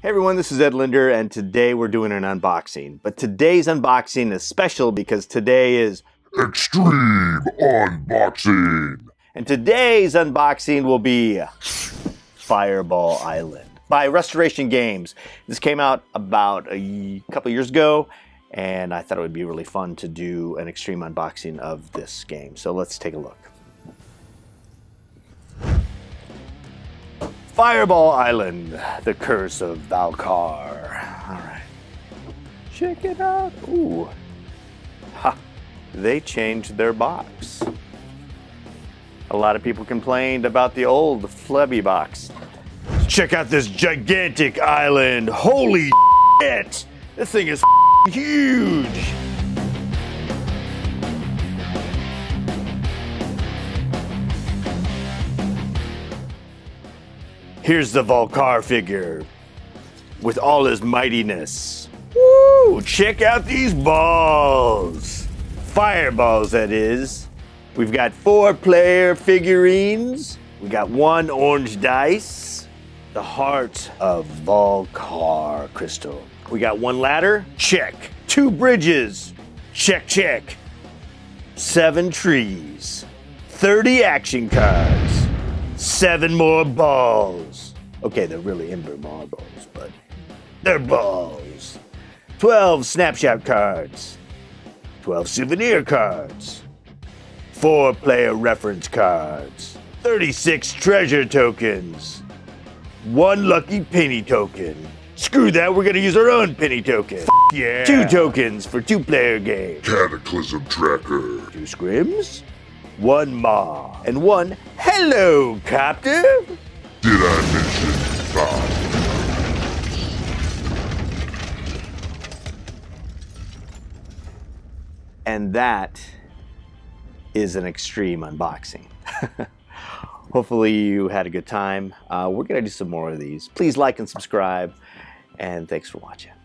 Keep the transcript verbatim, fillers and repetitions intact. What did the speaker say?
Hey everyone, this is Ed Linder, and today we're doing an unboxing. But today's unboxing is special because today is Extreme Unboxing! And today's unboxing will be Fireball Island by Restoration Games. This came out about a couple years ago, and I thought it would be really fun to do an extreme unboxing of this game. So let's take a look. Fireball Island, The Curse of Vul-Kar. All right, check it out. Ooh, ha, they changed their box. A lot of people complained about the old flebby box. Check out this gigantic island. Holy shit, this thing is huge. Here's the Vul-Kar figure with all his mightiness. Woo! Check out these balls. Fireballs, that is. We've got four player figurines. We got one orange dice. The heart of Vul-Kar crystal. We got one ladder. Check. Two bridges. Check, check. Seven trees. thirty action cards. Seven more balls. Okay, they're really Ember Marbles, but they're balls. twelve snapshot cards. twelve souvenir cards. four player reference cards. thirty-six treasure tokens. one lucky penny token. Screw that, we're gonna use our own penny token. F yeah. two tokens for two player game. Cataclysm tracker. two scrims. one ma, and one hello, Captain. Did I mention five? And that is an extreme unboxing. Hopefully you had a good time. Uh, we're gonna do some more of these. Please like and subscribe, and thanks for watching.